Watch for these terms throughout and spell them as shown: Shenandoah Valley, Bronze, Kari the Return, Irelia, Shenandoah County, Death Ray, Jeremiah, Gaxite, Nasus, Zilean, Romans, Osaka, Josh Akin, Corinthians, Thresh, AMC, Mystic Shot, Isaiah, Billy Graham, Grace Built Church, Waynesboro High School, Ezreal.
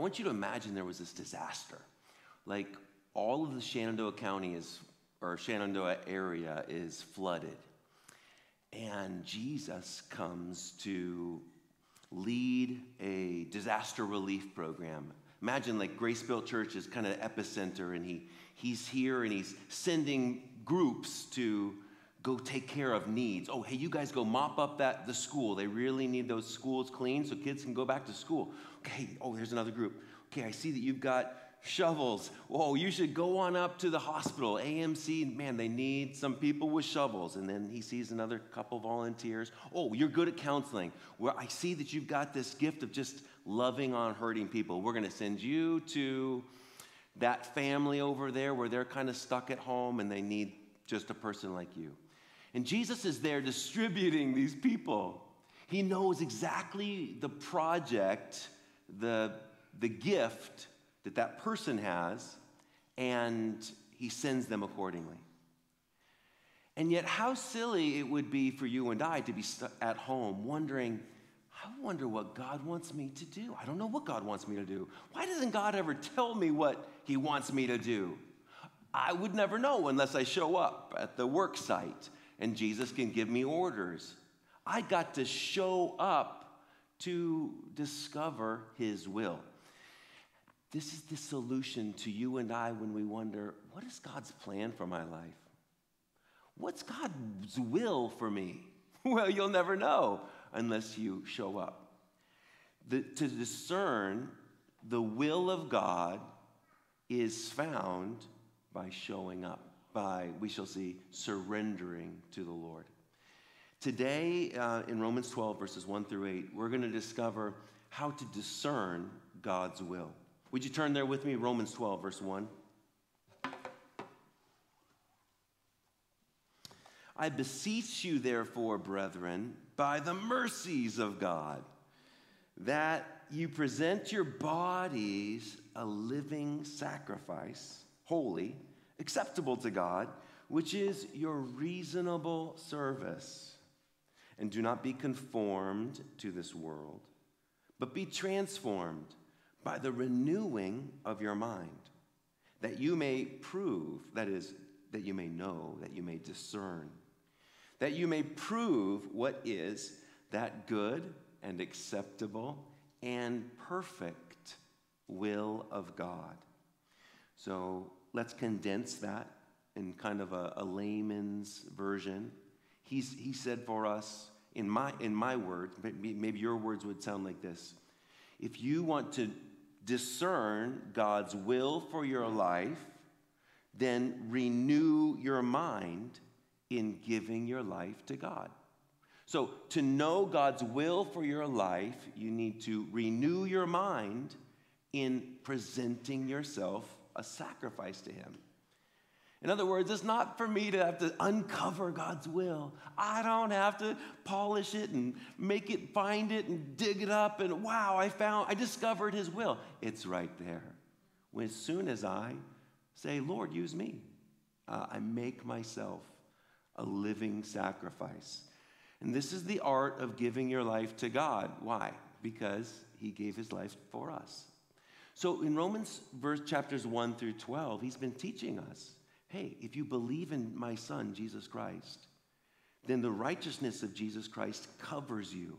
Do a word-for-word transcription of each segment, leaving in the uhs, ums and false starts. I want you to imagine there was this disaster. Like all of the Shenandoah County is, or Shenandoah area is flooded. And Jesus comes to lead a disaster relief program. Imagine like Grace Built Church is kind of the epicenter, and he, he's here and he's sending groups to go take care of needs. Oh, hey, you guys go mop up that the school. They really need those schools clean so kids can go back to school. Okay, oh, there's another group. Okay, I see that you've got shovels. Whoa, you should go on up to the hospital. A M C, man, they need some people with shovels. And then he sees another couple volunteers. Oh, you're good at counseling. Well, I see that you've got this gift of just loving on hurting people. We're going to send you to that family over there where they're kind of stuck at home and they need just a person like you. And Jesus is there distributing these people. He knows exactly the project, the, the gift that that person has, and he sends them accordingly. And yet how silly it would be for you and I to be st- at home wondering, I wonder what God wants me to do. I don't know what God wants me to do. Why doesn't God ever tell me what he wants me to do? I would never know unless I show up at the work site and Jesus can give me orders. I got to show up to discover his will. This is the solution to you and I when we wonder, what is God's plan for my life? What's God's will for me? Well, you'll never know unless you show up. The, to discern the will of God is found by showing up, by, we shall see, surrendering to the Lord. Today, uh, in Romans twelve, verses one through eight, we're going to discover how to discern God's will. Would you turn there with me? Romans twelve, verse one. I beseech you, therefore, brethren, by the mercies of God, that you present your bodies a living sacrifice, holy, acceptable to God, which is your reasonable service. And do not be conformed to this world, but be transformed by the renewing of your mind, that you may prove, that is, that you may know, that you may discern, that you may prove what is that good and acceptable and perfect will of God. So let's condense that in kind of a, a layman's version. He's, he said for us, in my, in my words, maybe your words would sound like this. If you want to discern God's will for your life, then renew your mind in giving your life to God. So to know God's will for your life, you need to renew your mind in presenting yourself a sacrifice to him. In other words, it's not for me to have to uncover God's will. I don't have to polish it and make it, find it and dig it up and wow, I found, I discovered his will. It's right there. As soon as I say, Lord, use me, uh, I make myself a living sacrifice. And this is the art of giving your life to God. Why? Because he gave his life for us. So in Romans verse chapters one through twelve, he's been teaching us, hey, if you believe in my son, Jesus Christ, then the righteousness of Jesus Christ covers you.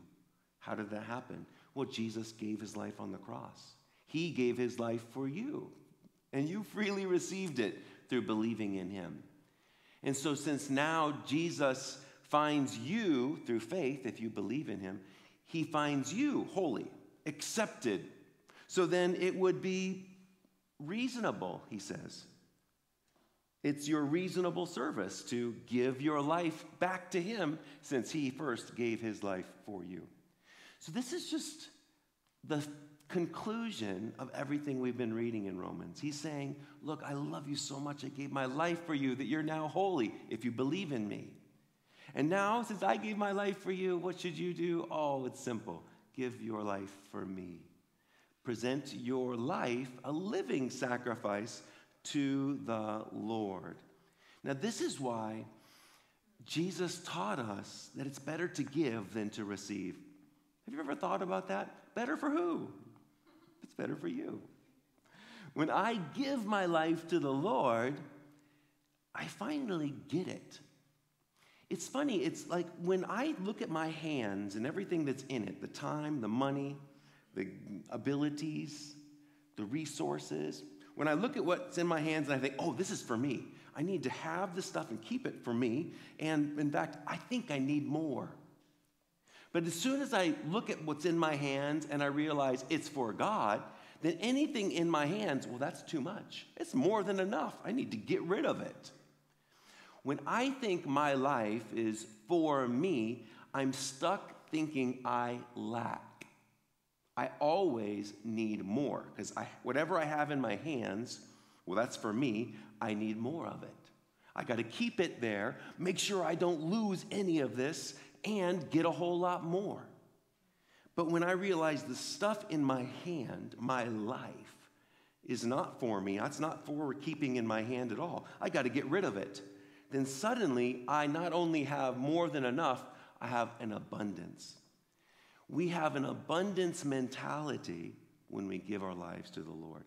How did that happen? Well, Jesus gave his life on the cross. He gave his life for you, and you freely received it through believing in him. And so since now Jesus finds you through faith, if you believe in him, he finds you holy, accepted. So then it would be reasonable, he says. It's your reasonable service to give your life back to him since he first gave his life for you. So this is just the conclusion of everything we've been reading in Romans. He's saying, look, I love you so much. I gave my life for you that you're now holy if you believe in me. And now since I gave my life for you, what should you do? Oh, it's simple. Give your life for me. Present your life a living sacrifice to the Lord. Now, this is why Jesus taught us that it's better to give than to receive. Have you ever thought about that? Better for who? it's better for you. When I give my life to the Lord, I finally get it. It's funny, it's like when I look at my hands and everything that's in it, the time, the money, the abilities, the resources, when I look at what's in my hands and I think, oh, this is for me. I need to have this stuff and keep it for me. And in fact, I think I need more. But as soon as I look at what's in my hands and I realize it's for God, then anything in my hands, well, that's too much. It's more than enough. I need to get rid of it. When I think my life is for me, I'm stuck thinking I lack. I always need more because I, whatever I have in my hands, well, that's for me. I need more of it. I got to keep it there, make sure I don't lose any of this, and get a whole lot more. But when I realize the stuff in my hand, my life, is not for me, it's not for keeping in my hand at all, I got to get rid of it, then suddenly I not only have more than enough, I have an abundance. We have an abundance mentality when we give our lives to the Lord.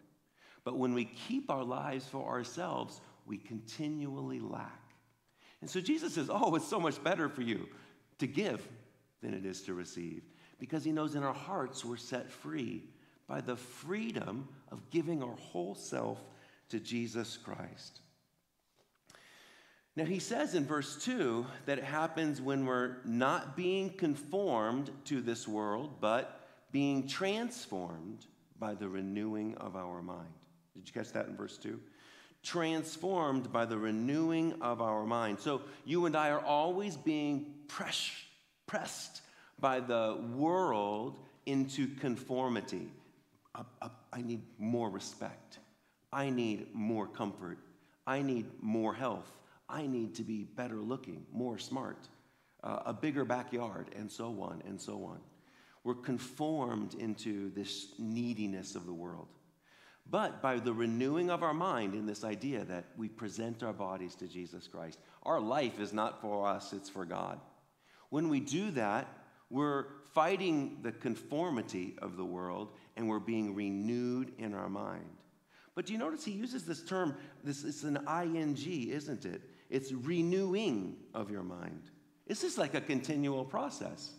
But when we keep our lives for ourselves, we continually lack. And so Jesus says, oh, it's so much better for you to give than it is to receive. Because he knows in our hearts we're set free by the freedom of giving our whole self to Jesus Christ. Now he says in verse two that it happens when we're not being conformed to this world, but being transformed by the renewing of our mind. Did you catch that in verse two? Transformed by the renewing of our mind. So you and I are always being press, pressed by the world into conformity. I, I, I need more respect. I need more comfort. I need more health. I need to be better looking, more smart, uh, a bigger backyard, and so on and so on. We're conformed into this neediness of the world. But by the renewing of our mind in this idea that we present our bodies to Jesus Christ, our life is not for us, it's for God. When we do that, we're fighting the conformity of the world and we're being renewed in our mind. But do you notice he uses this term, this, it's an ing, isn't it? It's renewing of your mind. This is like a continual process.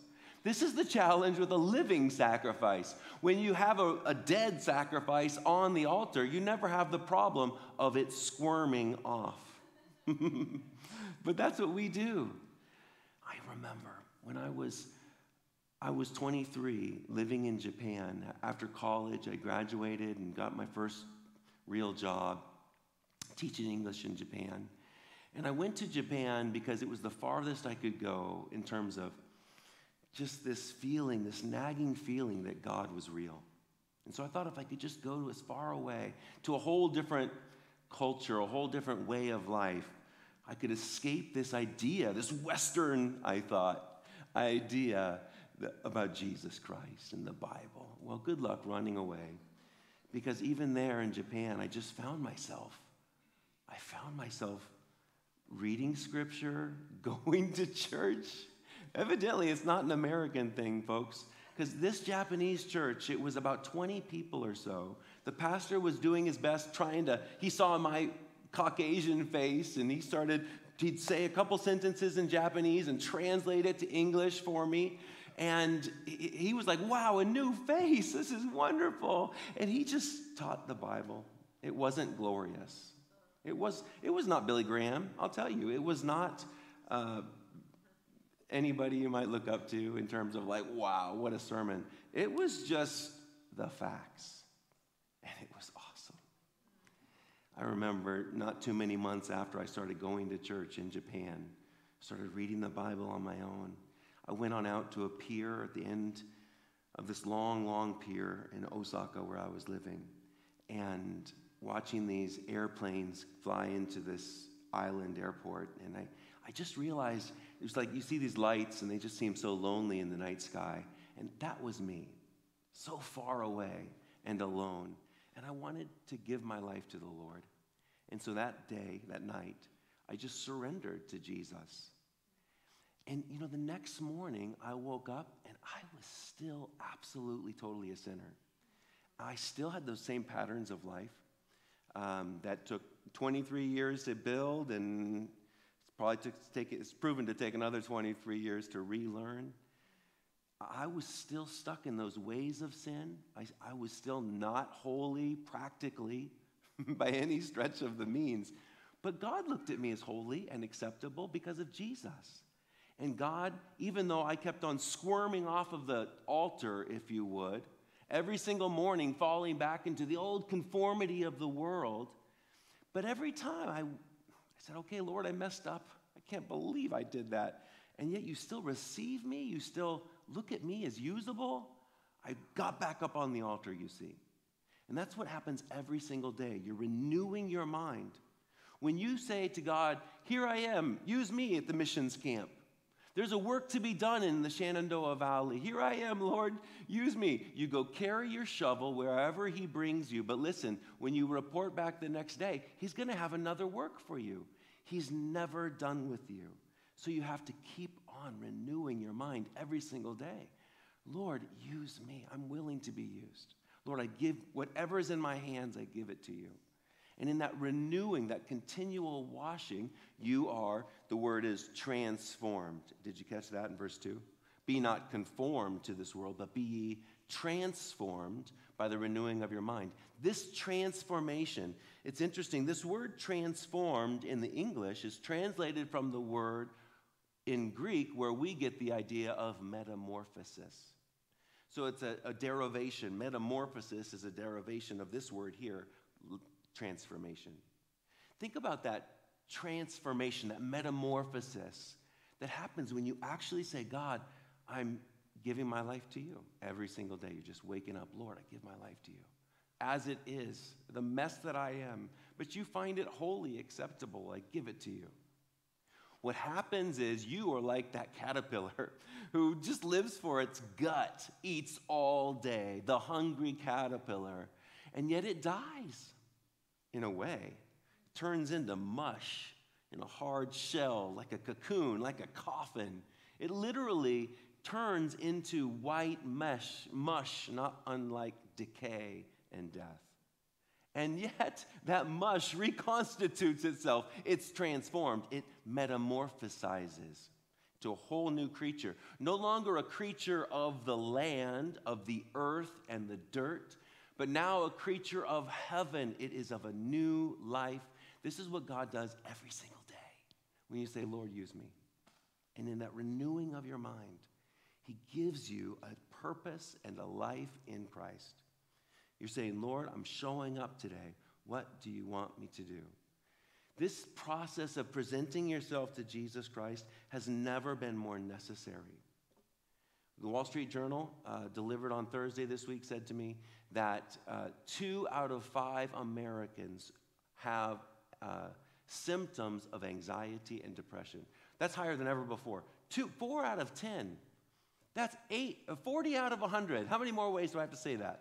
This is the challenge with a living sacrifice. When you have a, a dead sacrifice on the altar, you never have the problem of it squirming off. But that's what we do. I remember when I was, I was twenty-three, living in Japan. After college, I graduated and got my first real job teaching English in Japan. And I went to Japan because it was the farthest I could go in terms of just this feeling, this nagging feeling that God was real. And so I thought if I could just go to as far away, to a whole different culture, a whole different way of life, I could escape this idea, this Western, I thought, idea that, about Jesus Christ and the Bible. Well, good luck running away. Because even there in Japan, I just found myself, I found myself reading scripture, going to church. Evidently, it's not an American thing, folks, because this Japanese church, it was about twenty people or so. The pastor was doing his best trying to, he saw my Caucasian face, and he started, he'd say a couple sentences in Japanese and translate it to English for me. And he was like, wow, a new face. This is wonderful. And he just taught the Bible. It wasn't glorious. It was, it was not Billy Graham, I'll tell you. It was not... Uh, anybody you might look up to in terms of like, wow, what a sermon. It was just the facts. And it was awesome. I remember not too many months after I started going to church in Japan, started reading the Bible on my own. I went on out to a pier at the end of this long, long pier in Osaka where I was living, and watching these airplanes fly into this island airport. And I, I just realized it was like you see these lights and they just seem so lonely in the night sky. And that was me, so far away and alone. And I wanted to give my life to the Lord. And so that day, that night, I just surrendered to Jesus. And you know, the next morning I woke up and I was still absolutely, totally a sinner. I still had those same patterns of life. Um, that took twenty-three years to build, and it's probably took, take, it's proven to take another twenty-three years to relearn. I was still stuck in those ways of sin. I, I was still not holy practically by any stretch of the means. But God looked at me as holy and acceptable because of Jesus. And God, even though I kept on squirming off of the altar, if you would, every single morning falling back into the old conformity of the world, but every time I, I said, okay, Lord, I messed up. I can't believe I did that. And yet you still receive me. You still look at me as usable. I got back up on the altar, you see. And that's what happens every single day. You're renewing your mind. When you say to God, here I am, use me at the missions camp. There's a work to be done in the Shenandoah Valley. Here I am, Lord, use me. You go carry your shovel wherever he brings you. But listen, when you report back the next day, he's going to have another work for you. He's never done with you. So you have to keep on renewing your mind every single day. Lord, use me. I'm willing to be used. Lord, I give whatever is in my hands, I give it to you. And in that renewing, that continual washing, you are, the word is transformed. Did you catch that in verse two? Be not conformed to this world, but be ye transformed by the renewing of your mind. This transformation, it's interesting. This word transformed in the English is translated from the word in Greek where we get the idea of metamorphosis. So it's a, a derivation. Metamorphosis is a derivation of this word here, transformation. Think about that transformation, that metamorphosis that happens when you actually say, God, I'm giving my life to you. Every single day, you're just waking up, Lord, I give my life to you. As it is, the mess that I am, but you find it wholly acceptable. I give it to you. What happens is you are like that caterpillar who just lives for its gut, eats all day, the hungry caterpillar, and yet it dies. In a way, it turns into mush, in a hard shell, like a cocoon, like a coffin. It literally turns into white mesh, mush, not unlike decay and death. And yet, that mush reconstitutes itself. It's transformed. It metamorphosizes to a whole new creature. No longer a creature of the land, of the earth and the dirt, but now a creature of heaven. It is of a new life. This is what God does every single day when you say, Lord, use me. And in that renewing of your mind, he gives you a purpose and a life in Christ. You're saying, Lord, I'm showing up today. What do you want me to do? This process of presenting yourself to Jesus Christ has never been more necessary. The Wall Street Journal, uh, delivered on Thursday this week, said to me that uh, two out of five Americans have uh, symptoms of anxiety and depression. That's higher than ever before. Two, four out of ten. That's eight, forty out of one hundred. How many more ways do I have to say that?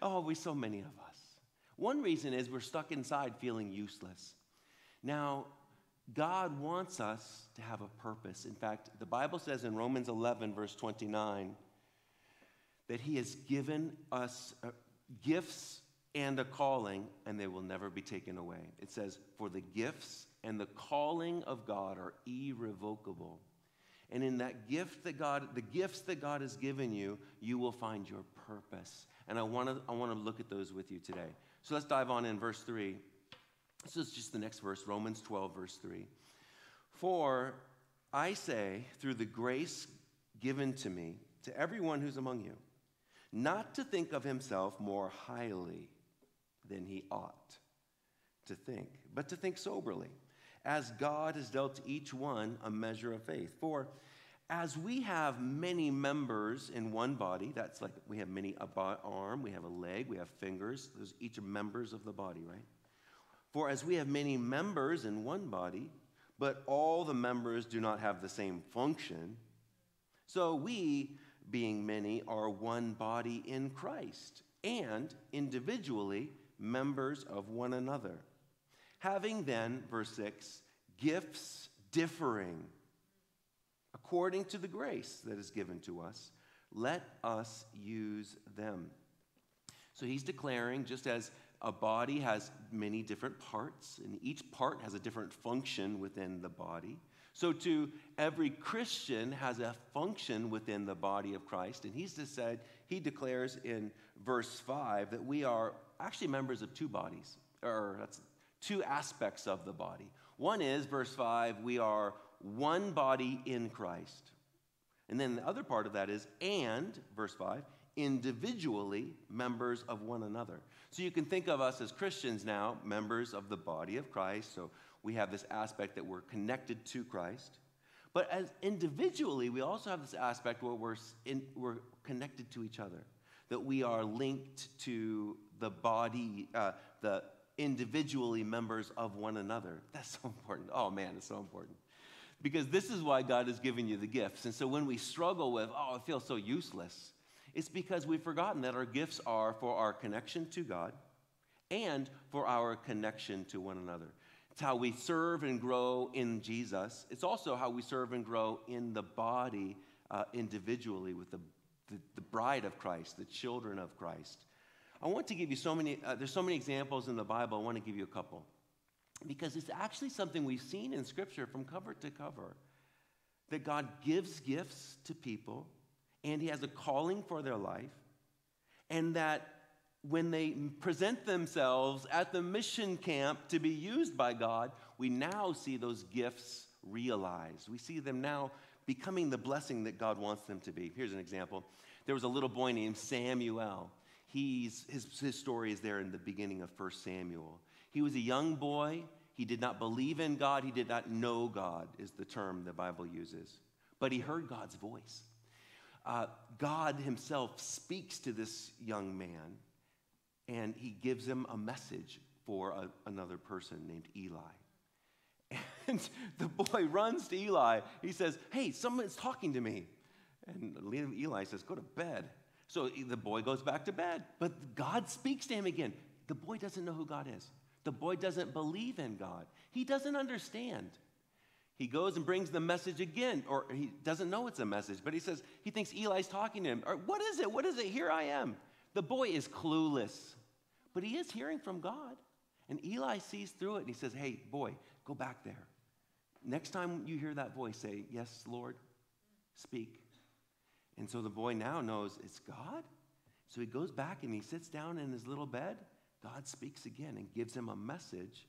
Oh, we so many of us. One reason is we're stuck inside feeling useless. Now, God wants us to have a purpose. In fact, the Bible says in Romans eleven, verse twenty-nine, that he has given us gifts and a calling, and they will never be taken away. It says, for the gifts and the calling of God are irrevocable. And in that gift that God, the gifts that God has given you, you will find your purpose. And I want to I want to look at those with you today. So let's dive on in verse three. This is just the next verse, Romans twelve, verse three. For I say, through the grace given to me, to everyone who's among you, not to think of himself more highly than he ought to think, but to think soberly, as God has dealt to each one a measure of faith. For as we have many members in one body, that's like we have many, a arm, we have a leg, we have fingers, those each are members of the body, right? For as we have many members in one body, but all the members do not have the same function, so we, being many, are one body in Christ, and individually members of one another. Having then, verse six, gifts differing according to the grace that is given to us, let us use them. So he's declaring, just as a body has many different parts, and each part has a different function within the body, so too every Christian has a function within the body of Christ. And he's just said, he declares in verse five that we are actually members of two bodies, or that's two aspects of the body. One is, verse five, we are one body in Christ. And then the other part of that is, and, verse five, individually members of one another. So you can think of us as Christians now, members of the body of Christ. So we have this aspect that we're connected to Christ. But as individually, we also have this aspect where we're, in, we're connected to each other, that we are linked to the body, uh, the individually members of one another. That's so important. Oh, man, it's so important. Because this is why God has given you the gifts. And so when we struggle with, oh, it feels so useless, it's because we've forgotten that our gifts are for our connection to God and for our connection to one another. It's how we serve and grow in Jesus. It's also how we serve and grow in the body uh, individually with the, the, the bride of Christ, the children of Christ. I want to give you so many, uh, there's so many examples in the Bible, I want to give you a couple. Because it's actually something we've seen in Scripture from cover to cover, that God gives gifts to people, and He has a calling for their life, and that when they present themselves at the mission camp to be used by God, we now see those gifts realized. We see them now becoming the blessing that God wants them to be. Here's an example. There was a little boy named Samuel. He's, his, his story is there in the beginning of First Samuel. He was a young boy. He did not believe in God. He did not know God is the term the Bible uses. But he heard God's voice. Uh, God himself speaks to this young man, and he gives him a message for a, another person named Eli. And the boy runs to Eli. He says, hey, someone's talking to me. And Eli says, go to bed. So the boy goes back to bed. But God speaks to him again. The boy doesn't know who God is. The boy doesn't believe in God. He doesn't understand. He goes and brings the message again, or he doesn't know it's a message, but he says, he thinks Eli's talking to him. Or, what is it? What is it? Here I am. The boy is clueless, but he is hearing from God. And Eli sees through it, and he says, hey, boy, go back there. Next time you hear that voice, say, yes, Lord, speak. And so the boy now knows it's God. So he goes back, and he sits down in his little bed. God speaks again and gives him a message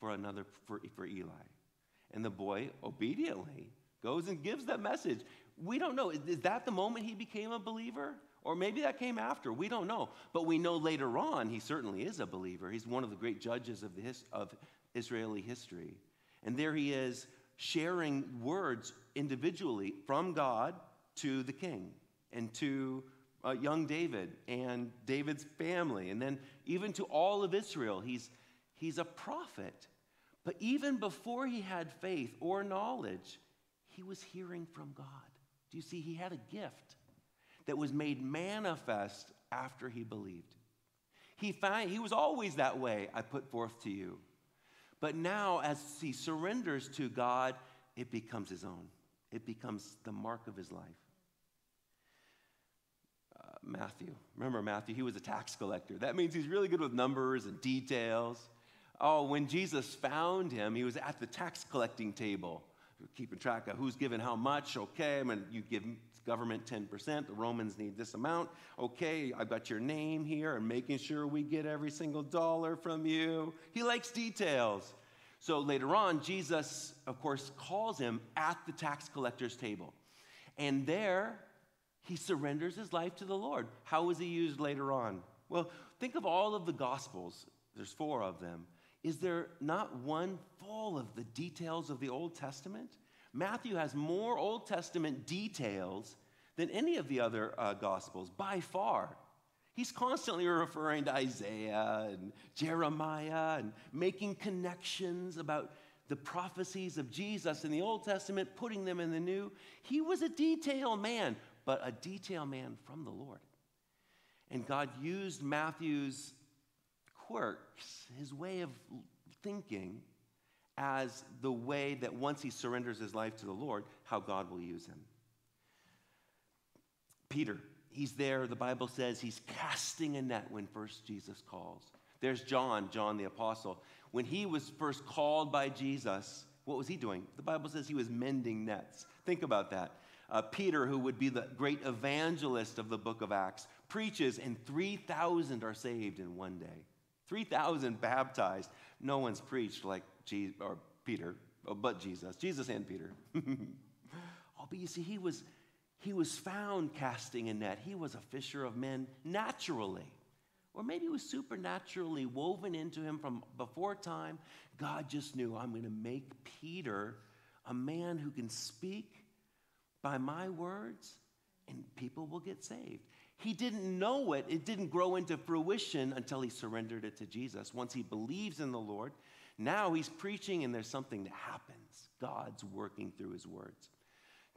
for another, for, for Eli. And the boy obediently goes and gives that message. We don't know. Is, is that the moment he became a believer? Or maybe that came after. We don't know. But we know later on he certainly is a believer. He's one of the great judges of, the his, of Israeli history. And there he is sharing words individually from God to the king and to Uh, young David and David's family, and then even to all of Israel. He's, he's a prophet. But even before he had faith or knowledge, he was hearing from God. Do you see? He had a gift that was made manifest after he believed. He, find, he was always that way, I put forth to you. But now as he surrenders to God, it becomes his own. It becomes the mark of his life. Matthew. Remember Matthew, he was a tax collector. That means he's really good with numbers and details. Oh, when Jesus found him, he was at the tax collecting table, keeping track of who's given how much. Okay, I mean, you give government ten percent. The Romans need this amount. Okay, I've got your name here and making sure we get every single dollar from you. He likes details. So later on, Jesus, of course, calls him at the tax collector's table. And there, he surrenders his life to the Lord. How is he used later on? Well, think of all of the Gospels. There's four of them. Is there not one full of the details of the Old Testament? Matthew has more Old Testament details than any of the other uh, Gospels, by far. He's constantly referring to Isaiah and Jeremiah and making connections about the prophecies of Jesus in the Old Testament, putting them in the New. He was a detail man, but a detail man from the Lord. And God used Matthew's quirks, his way of thinking, as the way that once he surrenders his life to the Lord, how God will use him. Peter, he's there. The Bible says he's casting a net when first Jesus calls. There's John, John the Apostle. When he was first called by Jesus, what was he doing? The Bible says he was mending nets. Think about that. Uh, Peter, who would be the great evangelist of the book of Acts, preaches, and three thousand are saved in one day. three thousand baptized. No one's preached like Jesus, or Peter, but Jesus. Jesus and Peter. Oh, but you see, he was, he was found casting a net. He was a fisher of men naturally. Or maybe it was supernaturally woven into him from before time. God just knew, I'm going to make Peter a man who can speak by my words, and people will get saved. He didn't know it. It didn't grow into fruition until he surrendered it to Jesus. Once he believes in the Lord, now he's preaching, and there's something that happens. God's working through his words.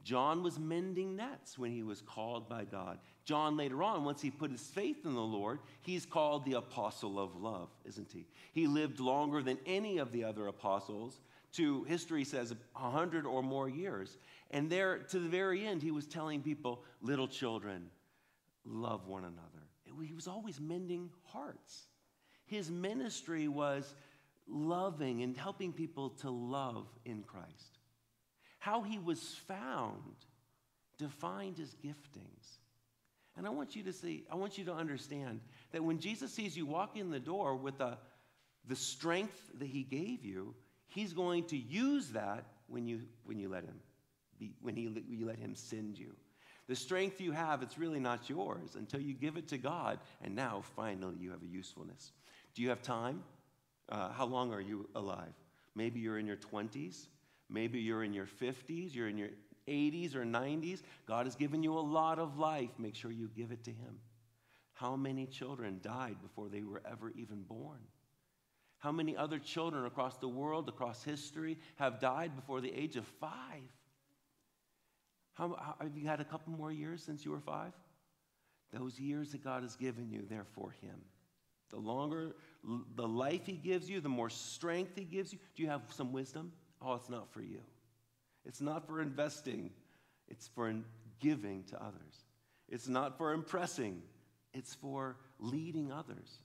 John was mending nets when he was called by God. John later on, once he put his faith in the Lord, he's called the apostle of love, isn't he? He lived longer than any of the other apostles. To history says a hundred or more years. And there, to the very end, he was telling people, little children, love one another. It, he was always mending hearts. His ministry was loving and helping people to love in Christ. How he was found defined his giftings. And I want you to see, I want you to understand that when Jesus sees you walk in the door with a, the strength that he gave you, he's going to use that when you, when you let him, be, when he, you let him send you. The strength you have, it's really not yours until you give it to God, and now finally you have a usefulness. Do you have time? Uh, how long are you alive? Maybe you're in your twenties. Maybe you're in your fifties, you're in your eighties or nineties. God has given you a lot of life. Make sure you give it to him. How many children died before they were ever even born? How many other children across the world, across history, have died before the age of five? How, how, have you had a couple more years since you were five? Those years that God has given you, they're for him. The longer the life he gives you, the more strength he gives you. Do you have some wisdom? Oh, it's not for you. It's not for investing. It's for giving to others. It's not for impressing. It's for leading others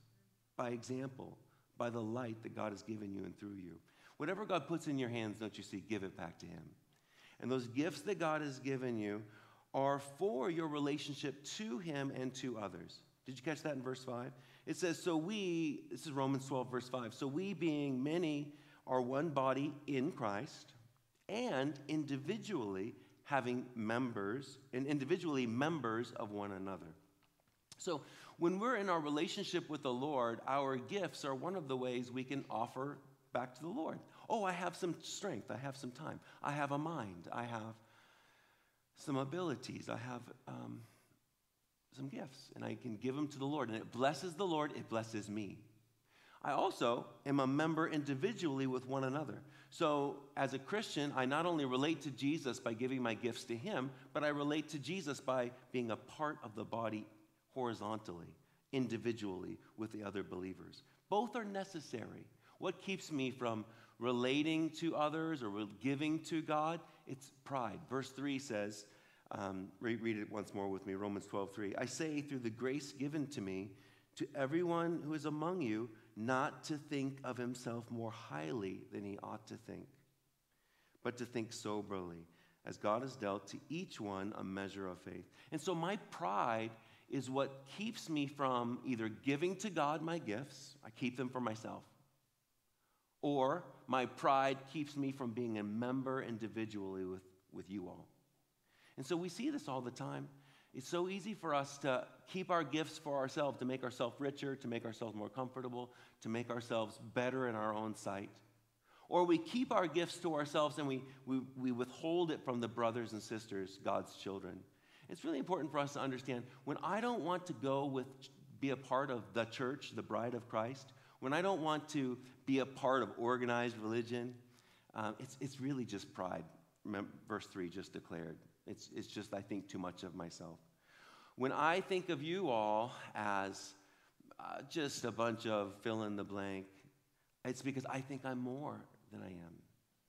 by example, by the light that God has given you and through you. Whatever God puts in your hands, don't you see, give it back to him. And those gifts that God has given you are for your relationship to him and to others. Did you catch that in verse five? It says, so we, this is Romans twelve, verse five, so we being many are one body in Christ, and individually having members, and individually members of one another. So when we're in our relationship with the Lord, our gifts are one of the ways we can offer back to the Lord. Oh, I have some strength. I have some time. I have a mind. I have some abilities. I have um, some gifts, and I can give them to the Lord. And it blesses the Lord. It blesses me. I also am a member individually with one another. So as a Christian, I not only relate to Jesus by giving my gifts to him, but I relate to Jesus by being a part of the body horizontally, individually with the other believers. Both are necessary. What keeps me from relating to others or giving to God? It's pride. Verse three says, um, read it once more with me, Romans twelve three. I say through the grace given to me, to everyone who is among you, not to think of himself more highly than he ought to think, but to think soberly, as God has dealt to each one a measure of faith. And so my pride is what keeps me from either giving to God my gifts, I keep them for myself, or my pride keeps me from being a member individually with, with you all. And so we see this all the time. It's so easy for us to keep our gifts for ourselves, to make ourselves richer, to make ourselves more comfortable, to make ourselves better in our own sight. Or we keep our gifts to ourselves and we, we, we withhold it from the brothers and sisters, God's children. It's really important for us to understand, when I don't want to go with, be a part of the church, the bride of Christ, when I don't want to be a part of organized religion, um, it's, it's really just pride. Remember, verse three just declared. It's, it's just I think too much of myself. When I think of you all as uh, just a bunch of fill in the blank, it's because I think I'm more than I am.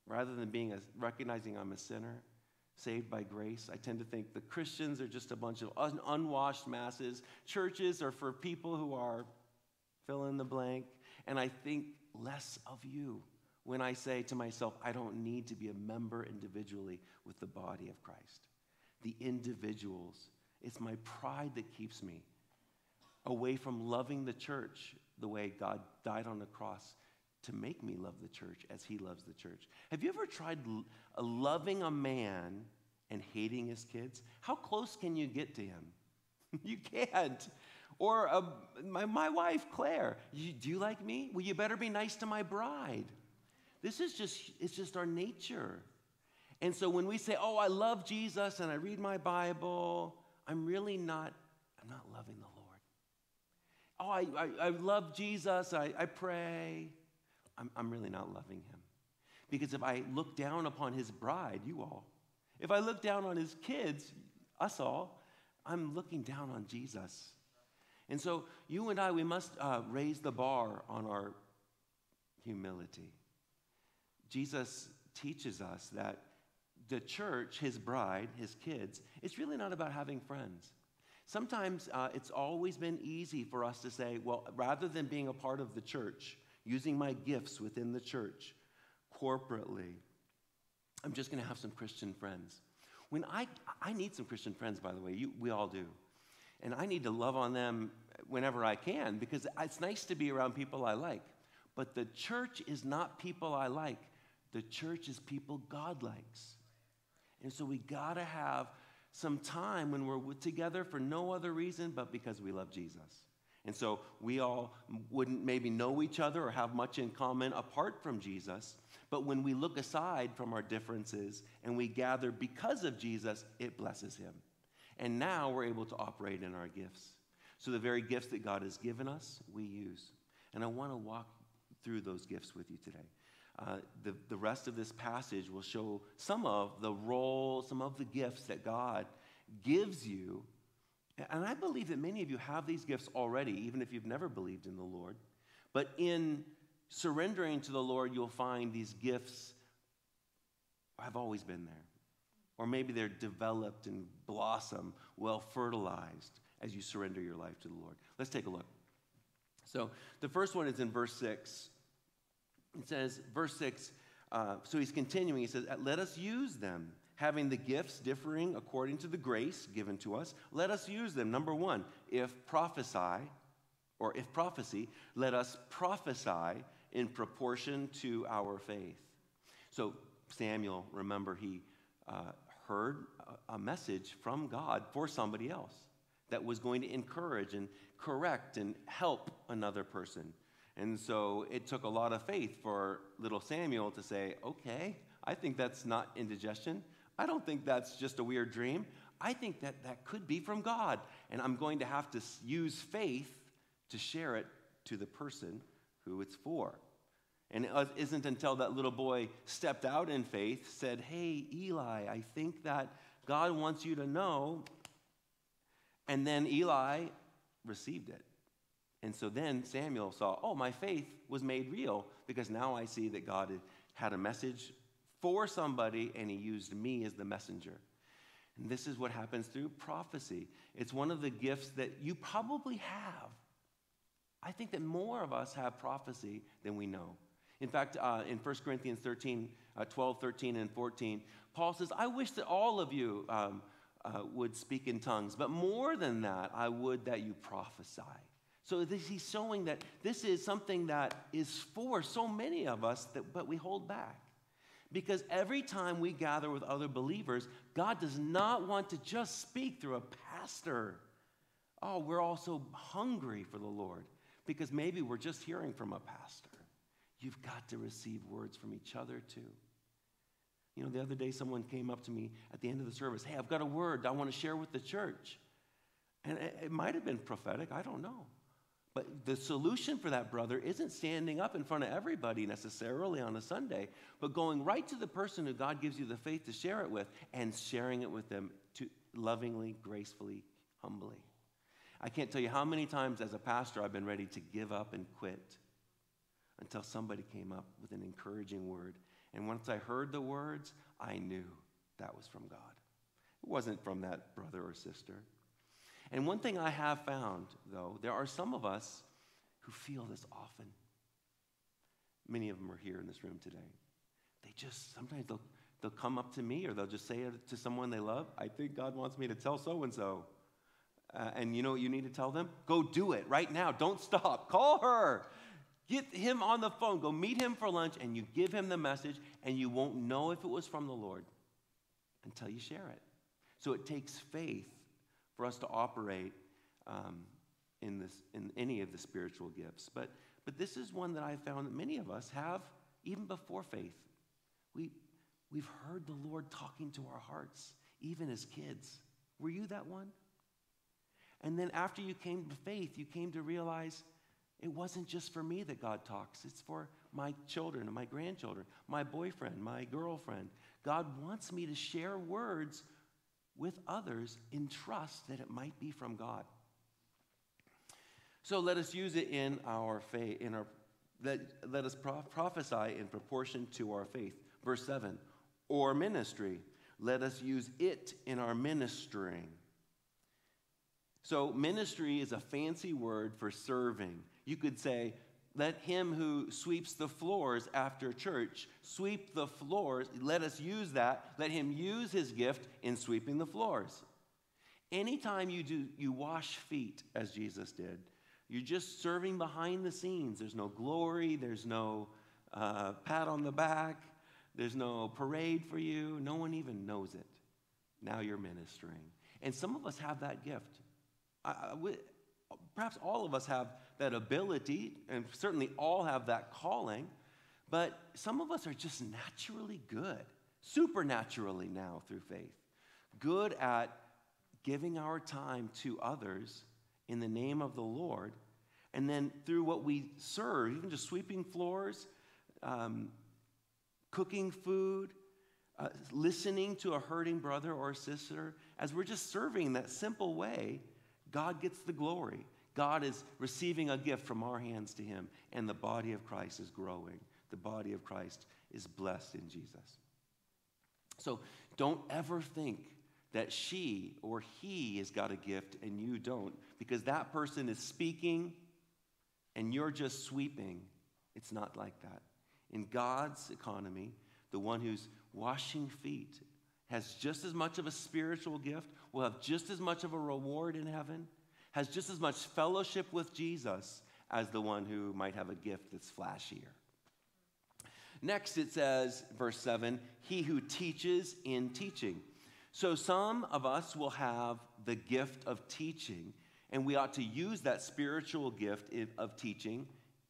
Rather than being a, recognizing I'm a sinner, saved by grace. I tend to think the Christians are just a bunch of un- unwashed masses. Churches are for people who are fill in the blank. And I think less of you when I say to myself, I don't need to be a member individually with the body of Christ. The individuals. It's my pride that keeps me away from loving the church the way God died on the cross to make me love the church as he loves the church. Have you ever tried loving a man and hating his kids? How close can you get to him? You can't. Or uh, my, my wife, Claire, you, do you like me? Well, you better be nice to my bride. This is just, it's just our nature. And so when we say, oh, I love Jesus and I read my Bible, I'm really not, I'm not loving the Lord. Oh, I, I, I love Jesus, I, I pray. I'm, I'm really not loving him. Because if I look down upon his bride, you all, if I look down on his kids, us all, I'm looking down on Jesus. And so you and I, we must uh, raise the bar on our humility. Jesus teaches us that the church, his bride, his kids, it's really not about having friends. Sometimes uh, it's always been easy for us to say, well, rather than being a part of the church, using my gifts within the church, corporately, I'm just going to have some Christian friends. When I, I need some Christian friends, by the way. You, we all do. And I need to love on them whenever I can because it's nice to be around people I like. But the church is not people I like. The church is people God likes. And so we got to have some time when we're together for no other reason but because we love Jesus. And so we all wouldn't maybe know each other or have much in common apart from Jesus. But when we look aside from our differences and we gather because of Jesus, it blesses him. And now we're able to operate in our gifts. So the very gifts that God has given us, we use. And I want to walk through those gifts with you today. Uh, the, the rest of this passage will show some of the role, some of the gifts that God gives you. And I believe that many of you have these gifts already, even if you've never believed in the Lord. But in surrendering to the Lord, you'll find these gifts have always been there. Or maybe they're developed and blossom, well fertilized as you surrender your life to the Lord. Let's take a look. So the first one is in verse six. It says, verse six, uh, so he's continuing. He says, let us use them, having the gifts differing according to the grace given to us. Let us use them. Number one, if prophesy, or if prophecy, let us prophesy in proportion to our faith. So Samuel, remember, he uh, heard a message from God for somebody else that was going to encourage and correct and help another person. And so it took a lot of faith for little Samuel to say, okay, I think that's not indigestion. I don't think that's just a weird dream. I think that that could be from God. And I'm going to have to use faith to share it to the person who it's for. And it isn't until that little boy stepped out in faith, said, hey, Eli, I think that God wants you to know. And then Eli received it. And so then Samuel saw, oh, my faith was made real because now I see that God had a message for somebody and he used me as the messenger. And this is what happens through prophecy. It's one of the gifts that you probably have. I think that more of us have prophecy than we know. In fact, uh, in First Corinthians thirteen, uh, twelve, thirteen, and fourteen, Paul says, I wish that all of you um, uh, would speak in tongues, but more than that, I would that you prophesy. So this, he's showing that this is something that is for so many of us, that, but we hold back. Because every time we gather with other believers, God does not want to just speak through a pastor. Oh, we're all so hungry for the Lord because maybe we're just hearing from a pastor. You've got to receive words from each other too. You know, the other day someone came up to me at the end of the service, hey, I've got a word I want to share with the church. And it, it might have been prophetic, I don't know. But the solution for that, brother, isn't standing up in front of everybody necessarily on a Sunday, but going right to the person who God gives you the faith to share it with and sharing it with them to lovingly, gracefully, humbly. I can't tell you how many times as a pastor I've been ready to give up and quit until somebody came up with an encouraging word. And once I heard the words, I knew That was from God. It wasn't from that brother or sister. And one thing I have found, though, there are some of us who feel this often. Many of them are here in this room today. They just, sometimes they'll, they'll come up to me, or they'll just say it to someone they love, I think God wants me to tell so-and-so. Uh, and you know what you need to tell them? Go do it right now. Don't stop. Call her. Get him on the phone. Go meet him for lunch, and you give him the message, and you won't know if it was from the Lord until you share it. So it takes faith for us to operate um, in this, in any of the spiritual gifts. But, but this is one that I found that many of us have, even before faith. We, we've heard the Lord talking to our hearts, even as kids. Were you that one? And then after you came to faith, you came to realize it wasn't just for me that God talks. It's for my children and my grandchildren, my boyfriend, my girlfriend. God wants me to share words with others in trust that it might be from God. So let us use it in our faith. In our, let, let us pro- prophesy in proportion to our faith. Verse seven, or ministry. Let us use it in our ministering. So ministry is a fancy word for serving. You could say, let him who sweeps the floors after church sweep the floors. Let us use that. Let him use his gift in sweeping the floors. Anytime you do, you wash feet, as Jesus did, you're just serving behind the scenes. There's no glory. There's no uh, pat on the back. There's no parade for you. No one even knows it. Now you're ministering. And some of us have that gift. I, we, perhaps all of us have that ability, and certainly all have that calling, but some of us are just naturally good, supernaturally now through faith, good at giving our time to others in the name of the Lord, and then through what we serve, even just sweeping floors, um, cooking food, uh, listening to a hurting brother or sister, as we're just serving in that simple way, God gets the glory. God is receiving a gift from our hands to him, and the body of Christ is growing. The body of Christ is blessed in Jesus. So don't ever think that she or he has got a gift and you don't, because that person is speaking and you're just sweeping. It's not like that. In God's economy, the one who's washing feet has just as much of a spiritual gift, will have just as much of a reward in heaven, has just as much fellowship with Jesus as the one who might have a gift that's flashier. Next it says, verse seven, he who teaches in teaching. So some of us will have the gift of teaching, and we ought to use that spiritual gift of teaching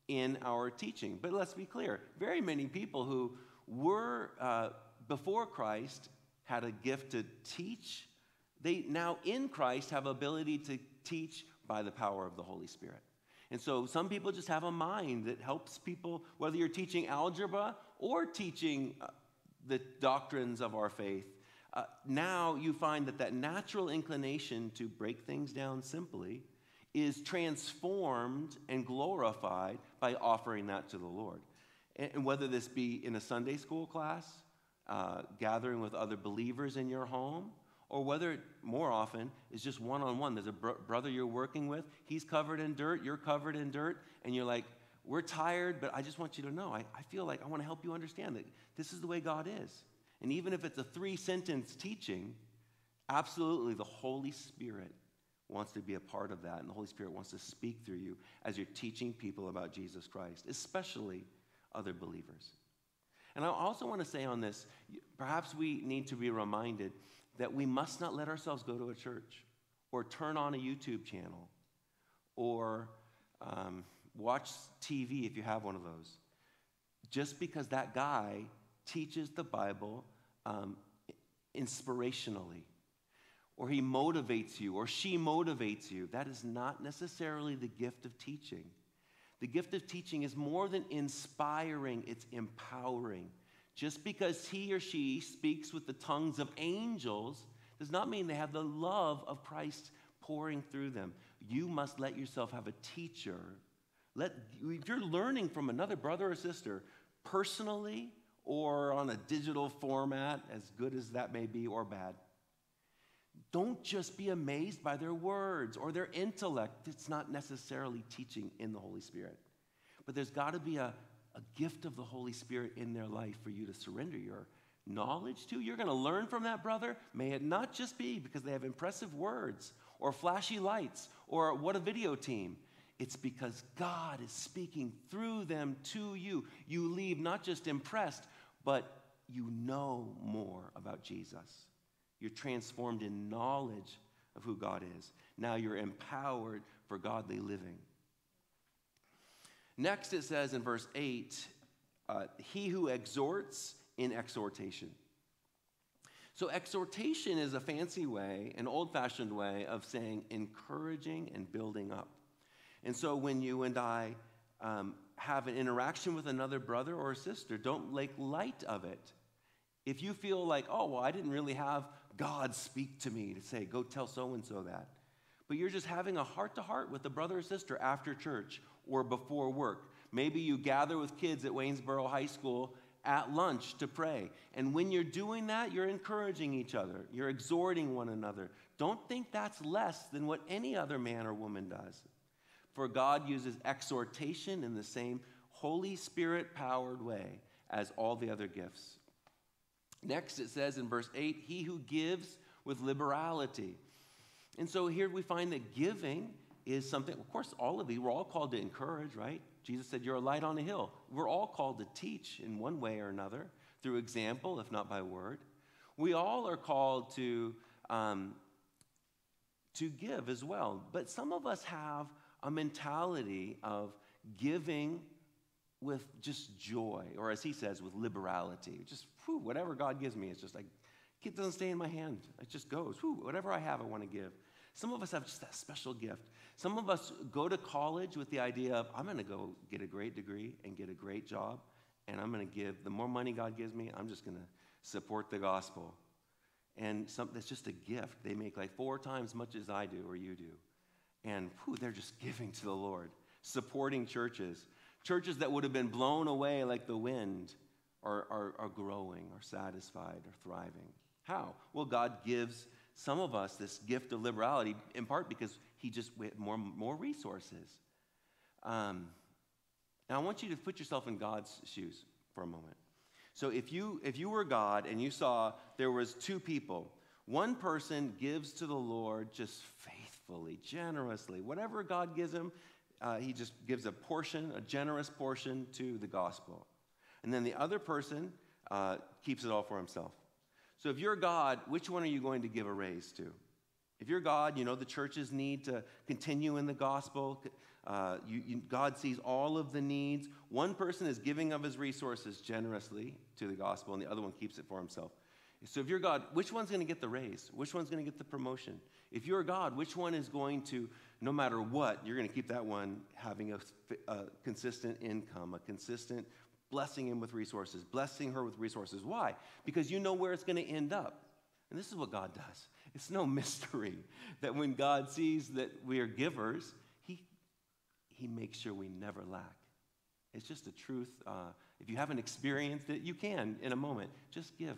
in our teaching. But let's be clear, very many people who were, uh, before Christ, had a gift to teach. They now in Christ have ability to teach by the power of the Holy Spirit. And so some people just have a mind that helps people, whether you're teaching algebra or teaching the doctrines of our faith. Uh, now you find that that natural inclination to break things down simply is transformed and glorified by offering that to the Lord. And, and whether this be in a Sunday school class, uh, gathering with other believers in your home, or whether more often is just one-on-one. There's a br- brother you're working with. He's covered in dirt. You're covered in dirt. And you're like, we're tired, but I just want you to know. I, I feel like I want to help you understand that this is the way God is. And even if it's a three-sentence teaching, absolutely the Holy Spirit wants to be a part of that. And the Holy Spirit wants to speak through you as you're teaching people about Jesus Christ, especially other believers. And I also want to say on this, perhaps we need to be reminded that we must not let ourselves go to a church or turn on a YouTube channel or um, watch T V if you have one of those, just because that guy teaches the Bible um, inspirationally, or he motivates you, or she motivates you. That is not necessarily the gift of teaching. The gift of teaching is more than inspiring, it's empowering. Just because he or she speaks with the tongues of angels does not mean they have the love of Christ pouring through them. You must let yourself have a teacher. Let, if you're learning from another brother or sister, personally or on a digital format, as good as that may be or bad. Don't just be amazed by their words or their intellect. It's not necessarily teaching in the Holy Spirit. But there's got to be a, a gift of the Holy Spirit in their life for you to surrender your knowledge to. You're going to learn from that brother. May it not just be because they have impressive words or flashy lights or what a video team. It's because God is speaking through them to you. You leave not just impressed, but you know more about Jesus. You're transformed in knowledge of who God is. Now you're empowered for godly living. Next, it says in verse eight, uh, he who exhorts in exhortation. So exhortation is a fancy way, an old-fashioned way of saying encouraging and building up. And so when you and I um, have an interaction with another brother or sister, don't make light of it. If you feel like, oh, well, I didn't really have God speak to me to say, go tell so-and-so that. But you're just having a heart-to-heart with a brother or sister after church or before work. Maybe you gather with kids at Waynesboro High School at lunch to pray. And when you're doing that, you're encouraging each other. You're exhorting one another. Don't think that's less than what any other man or woman does. For God uses exhortation in the same Holy Spirit-powered way as all the other gifts. Next, it says in verse eight, he who gives with liberality. And so here we find that giving is something, of course, all of these, we're all called to encourage, right? Jesus said, you're a light on a hill. We're all called to teach in one way or another, through example, if not by word. We all are called to, um, to give as well. But some of us have a mentality of giving with just joy, or as he says, with liberality. Just whew, whatever God gives me, it's just like, it doesn't stay in my hand. It just goes. Whew, whatever I have, I want to give. Some of us have just that special gift. Some of us go to college with the idea of, I'm going to go get a great degree and get a great job, and I'm going to give. The more money God gives me, I'm just going to support the gospel. And some, that's just a gift. They make like four times much as I do or you do. And whew, they're just giving to the Lord, supporting churches. Churches that would have been blown away like the wind are, are, are growing, are satisfied, are thriving. How? Well, God gives some of us this gift of liberality, in part because he just had more, more resources. Um, now, I want you to put yourself in God's shoes for a moment. So if you, if you were God and you saw there was two people, one person gives to the Lord just faithfully, generously. Whatever God gives him, uh, he just gives a portion, a generous portion to the gospel. And then the other person uh, keeps it all for himself. So if you're God, which one are you going to give a raise to? If you're God, you know the churches need to continue in the gospel. Uh, you, you, God sees all of the needs. One person is giving of his resources generously to the gospel, and the other one keeps it for himself. So if you're God, which one's going to get the raise? Which one's going to get the promotion? If you're God, which one is going to, no matter what, you're going to keep that one having a, a consistent income, a consistent blessing him with resources, blessing her with resources. Why? Because you know where it's going to end up. And this is what God does. It's no mystery that when God sees that we are givers, he, he makes sure we never lack. It's just a truth. Uh, if you haven't experienced it, you can in a moment. Just give.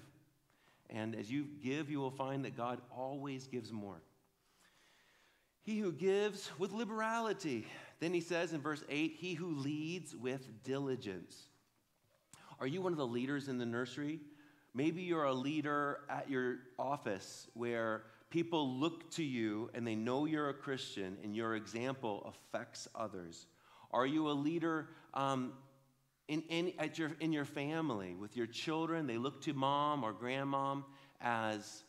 And as you give, you will find that God always gives more. He who gives with liberality. Then he says in verse eight, he who leads with diligence. Are you one of the leaders in the nursery? Maybe you're a leader at your office where people look to you and they know you're a Christian and your example affects others. Are you a leader um, in, in, at your, in your family with your children? They look to mom or grandmom as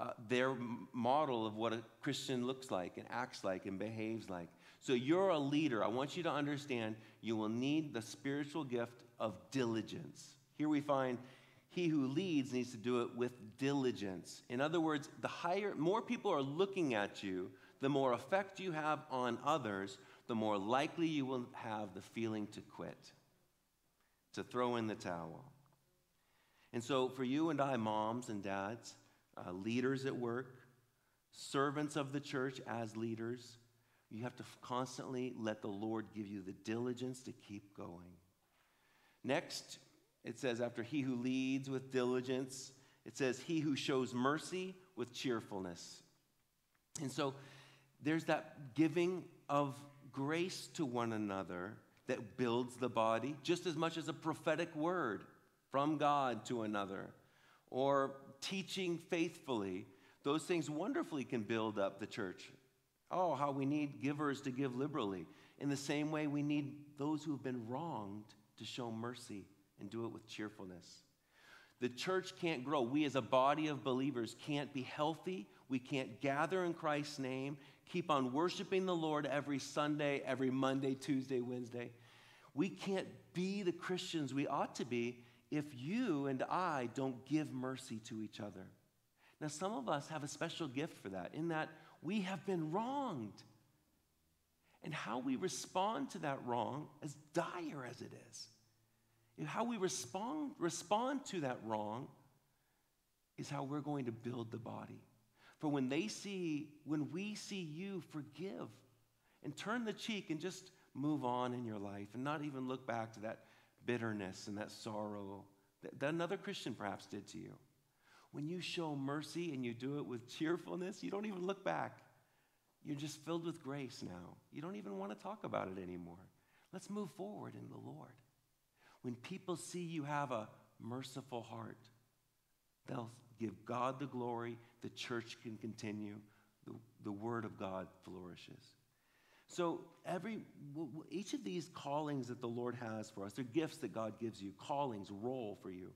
uh, their model of what a Christian looks like and acts like and behaves like. So you're a leader. I want you to understand you will need the spiritual gift of diligence. Here we find he who leads needs to do it with diligence. In other words, the higher, more people are looking at you, the more effect you have on others, the more likely you will have the feeling to quit, to throw in the towel. And so for you and I, moms and dads, uh, leaders at work, servants of the church as leaders, you have to constantly let the Lord give you the diligence to keep going. Next, It says, after he who leads with diligence. It says, he who shows mercy with cheerfulness. And so there's that giving of grace to one another that builds the body, just as much as a prophetic word from God to another, or teaching faithfully. Those things wonderfully can build up the church. Oh, how we need givers to give liberally. In the same way, we need those who have been wronged to show mercy and do it with cheerfulness. The church can't grow. We as a body of believers can't be healthy. We can't gather in Christ's name, keep on worshiping the Lord every Sunday, every Monday, Tuesday, Wednesday. We can't be the Christians we ought to be if you and I don't give mercy to each other. Now, some of us have a special gift for that, in that we have been wronged. And how we respond to that wrong, as dire as it is, how we respond, respond to that wrong is how we're going to build the body. For when they see, when we see you forgive and turn the cheek and just move on in your life and not even look back to that bitterness and that sorrow that, that another Christian perhaps did to you. When you show mercy and you do it with cheerfulness, you don't even look back. You're just filled with grace now. You don't even want to talk about it anymore. Let's move forward in the Lord. When people see you have a merciful heart, they'll give God the glory, the church can continue, the, the word of God flourishes. So every each of these callings that the Lord has for us, they're gifts that God gives you, callings, role for you.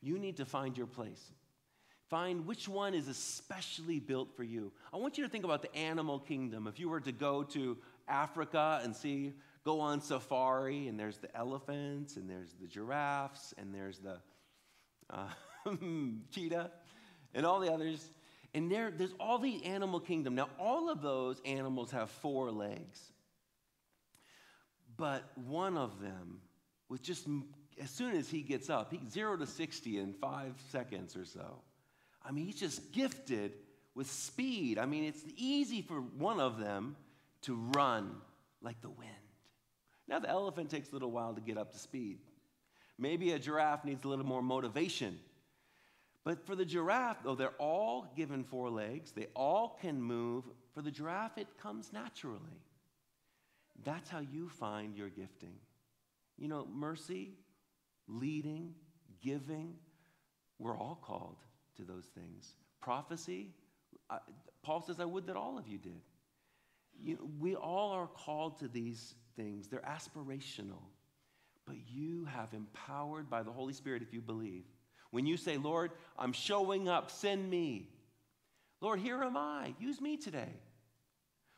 You need to find your place. Find which one is especially built for you. I want you to think about the animal kingdom. If you were to go to Africa and see, go on safari, and there's the elephants, and there's the giraffes, and there's the uh, cheetah, and all the others. And there, there's all the animal kingdom. Now, all of those animals have four legs. But one of them, with just as soon as he gets up, he zero to sixty in five seconds or so. I mean, he's just gifted with speed. I mean, it's easy for one of them to run like the wind. Now, the elephant takes a little while to get up to speed. Maybe a giraffe needs a little more motivation. But for the giraffe, though they're all given four legs, they all can move. For the giraffe, it comes naturally. That's how you find your gifting. You know, mercy, leading, giving, we're all called to those things. Prophecy, I, Paul says, I would that all of you did. You know, we all are called to these things. They're aspirational. But you have empowered by the Holy Spirit if you believe. When you say, Lord, I'm showing up, send me. Lord, here am I, use me today.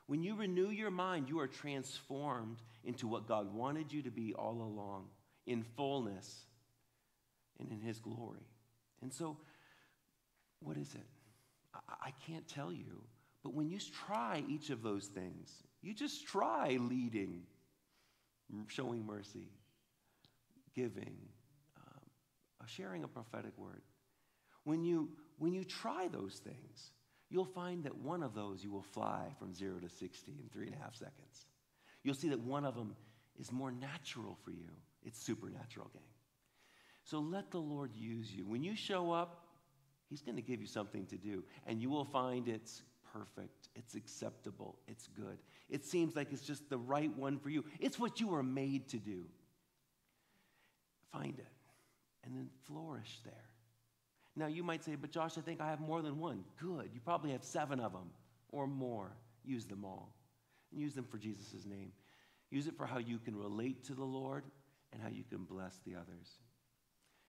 When you renew your mind, you are transformed into what God wanted you to be all along, in fullness and in his glory. And so, what is it? I, I can't tell you, but when you try each of those things, you just try leading, showing mercy, giving, um, sharing a prophetic word. When you, when you try those things, you'll find that one of those you will fly from zero to sixty in three and a half seconds. You'll see that one of them is more natural for you. It's supernatural, gang. So let the Lord use you. When you show up, he's going to give you something to do, and you will find it's perfect, it's acceptable, it's good. It seems like it's just the right one for you. It's what you were made to do. Find it, and then flourish there. Now, you might say, but Josh, I think I have more than one. Good. You probably have seven of them or more. Use them all, and use them for Jesus' name. Use it for how you can relate to the Lord and how you can bless the others.